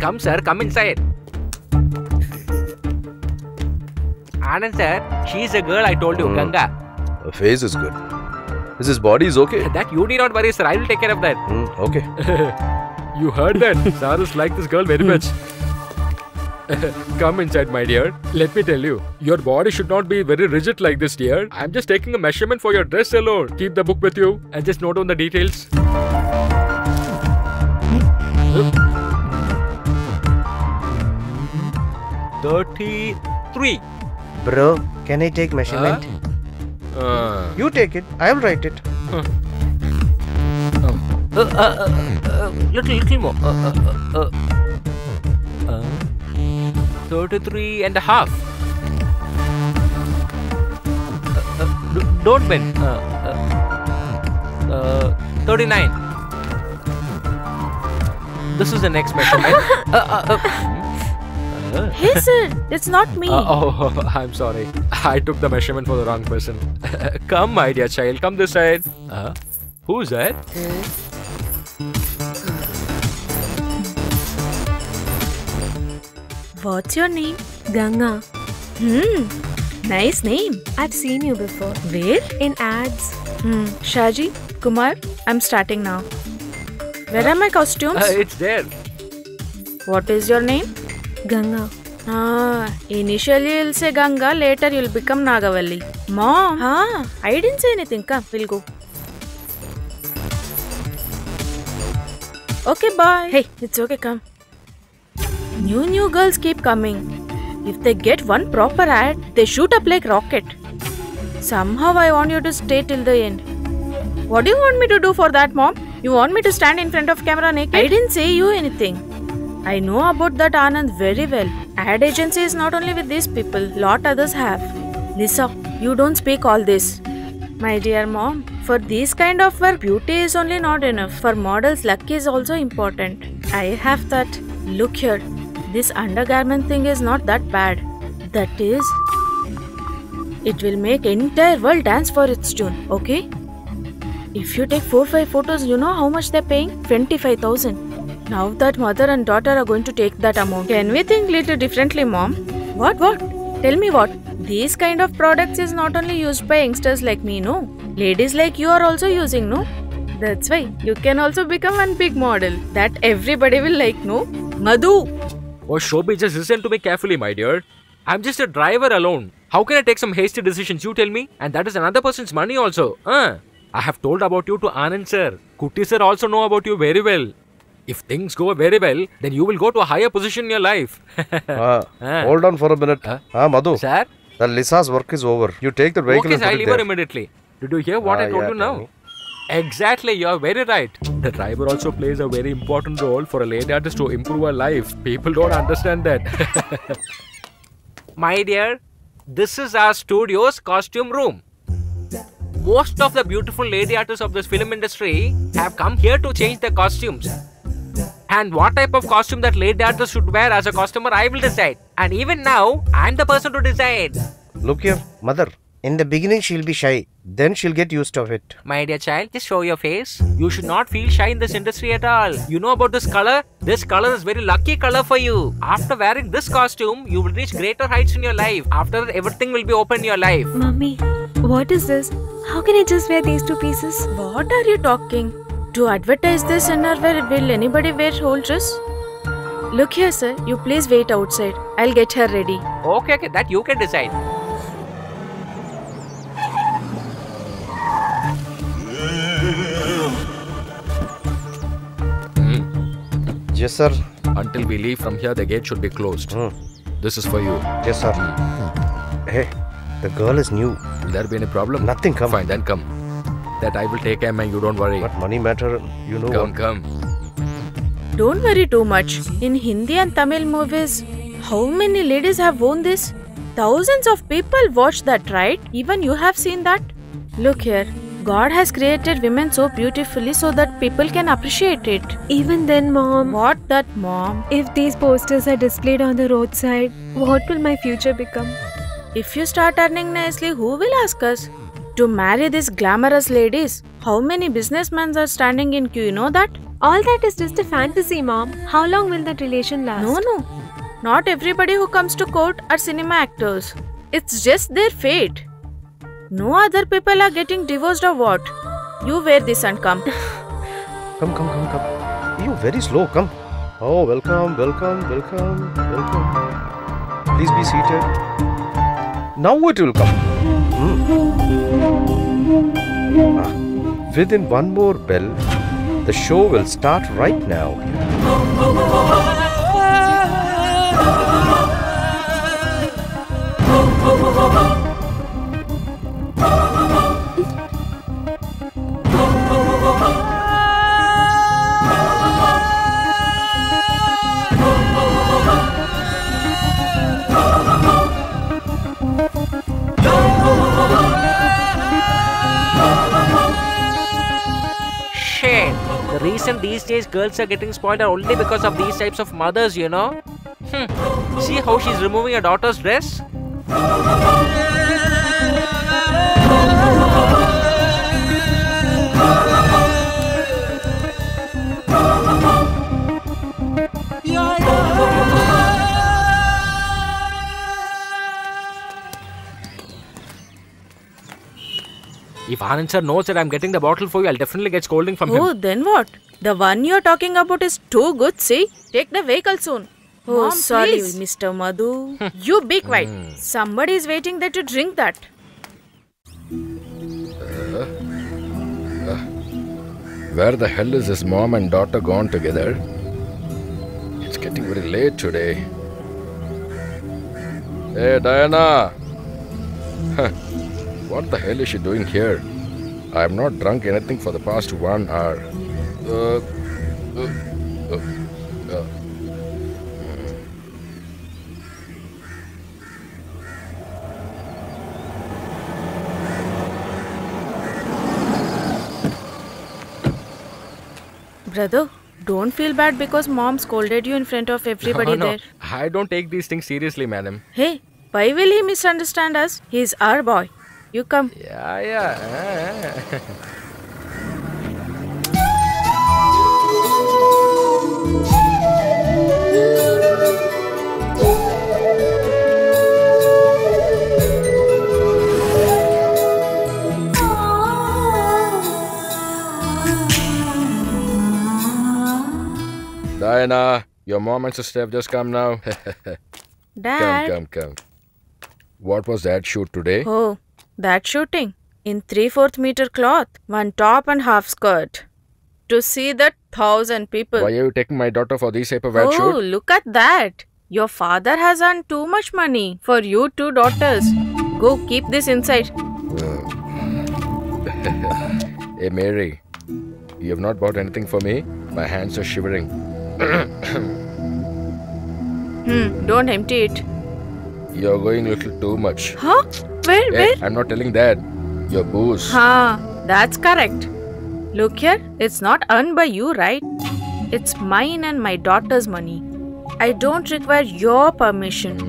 Come sir, come inside. Anand sir, she is a girl I told you, Ganga. Her face is good. Is his body is okay? That you need not worry sir, I will take care of that. Okay. You heard that? Saras like this girl very much. Come inside my dear. Let me tell you, your body should not be very rigid like this dear. I am just taking a measurement for your dress alone. Keep the book with you and just note down the details. Huh? 33. Bro, can I take measurement? You take it. I will write it. Little more. 33.5. Don't bend. 39. This is the next measurement. Hey sir, it's not me. I'm sorry. I took the measurement for the wrong person. Come my dear child, come this side. Who's that? What's your name? Ganga. Nice name. I've seen you before. Where? In ads. Shaji Kumar, I'm starting now. Where are my costumes? It's there. What is your name? Ganga. Initially you'll say Ganga, later you'll become Nagavalli. Mom. I didn't say anything. Come, we'll go. Okay, bye. Hey, it's okay, come. New girls keep coming. If they get one proper ad, they shoot up like rocket. Somehow I want you to stay till the end. What do you want me to do for that, Mom? You want me to stand in front of camera naked? I didn't say you anything. I know about that Anand very well. Ad agency is not only with these people, lot others have. Lisa, you don't speak all this. My dear Mom, for this kind of work, beauty is only not enough. For models, luck is also important. I have that. Look here. This undergarment thing is not that bad. That is, it will make entire world dance for its tune, okay? If you take 4-5 photos, you know how much they're paying? 25,000. Now that mother and daughter are going to take that amount. Can we think little differently, Mom? What? Tell me what? These kind of products is not only used by youngsters like me, no? Ladies like you are also using, no? That's why you can also become one big model that everybody will like, no? Madhu! Oh, Shobi, just listen to me carefully, my dear. I'm just a driver alone. How can I take some hasty decisions, you tell me? And that is another person's money also. I have told about you to Anand sir. Kutti sir also know about you very well. If things go very well, then you will go to a higher position in your life. Hold on for a minute. Madhu. Sir? The Lisa's work is over. You take the vehicle. Okay, sir, I'll leave her immediately. Did you hear what I told you now? Exactly, you are very right. The driver also plays a very important role for a lady artist to improve her life. People don't understand that. My dear, this is our studio's costume room. Most of the beautiful lady artists of this film industry have come here to change their costumes. And what type of costume that lady artist should wear as a costumer, I will decide. And even now, I am the person to decide. Look here, mother. In the beginning, she'll be shy. Then she'll get used to it. My dear child, just show your face. You should not feel shy in this industry at all. You know about this color? This color is very lucky color for you. After wearing this costume, you will reach greater heights in your life. After that, everything will be open in your life. Mommy, what is this? How can I just wear these two pieces? What are you talking? To advertise this innerwear, will anybody wear whole dress? Look here, sir. You please wait outside. I'll get her ready. Okay. That you can decide. Yes, sir. Until we leave from here, the gate should be closed. This is for you. Yes, sir. Hey, the girl is new. Will there be any problem? Nothing. Come. Fine, then come. That I will take care, man. You don't worry. But money matter, you know. Come. Don't worry too much. In Hindi and Tamil movies, how many ladies have worn this? Thousands of people watch that, right? Even you have seen that? Look here. God has created women so beautifully so that people can appreciate it. Even then, Mom. What that, Mom? If these posters are displayed on the roadside, what will my future become? If you start earning nicely, who will ask us? To marry these glamorous ladies, how many businessmen are standing in queue, you know that? All that is just a fantasy, Mom. How long will that relation last? No. Not everybody who comes to court are cinema actors. It's just their fate. No other people are getting divorced or what? You wear this and come. Come. You very slow, come. Oh, welcome. Please be seated. Now it will come. Within one more bell, the show will start right now. The reason these days girls are getting spoiled are only because of these types of mothers, you know. See how she's removing her daughter's dress? If Anand sir knows that I'm getting the bottle for you, I'll definitely get scolding from him. Oh, then what? The one you're talking about is too good, see? Take the vehicle soon. Oh, Mom, sorry, please. Mr. Madhu. You be quiet. Somebody is waiting there to drink that. Where the hell is his mom and daughter gone together? It's getting very late today. Hey, Diana. What the hell is she doing here? I have not drunk anything for the past 1 hour. Brother, don't feel bad because Mom scolded you in front of everybody there. I don't take these things seriously, madam. Hey, why will he misunderstand us? He's our boy. You come. Yeah. Diana, your mom and sister have just come now. Dad. Come. What was that shoot today? Oh. That shooting in 3/4 meter cloth, one top and half skirt. To see that 1,000 people. Why are you taking my daughter for this type of ad shoot? Oh, look at that. Your father has earned too much money for you two daughters. Go keep this inside. Hey Mary, you have not bought anything for me? My hands are shivering. Don't empty it. You're going a little too much. Huh? Where? I'm not telling that. Your booze. That's correct. Look here, it's not earned by you, right? It's mine and my daughter's money. I don't require your permission.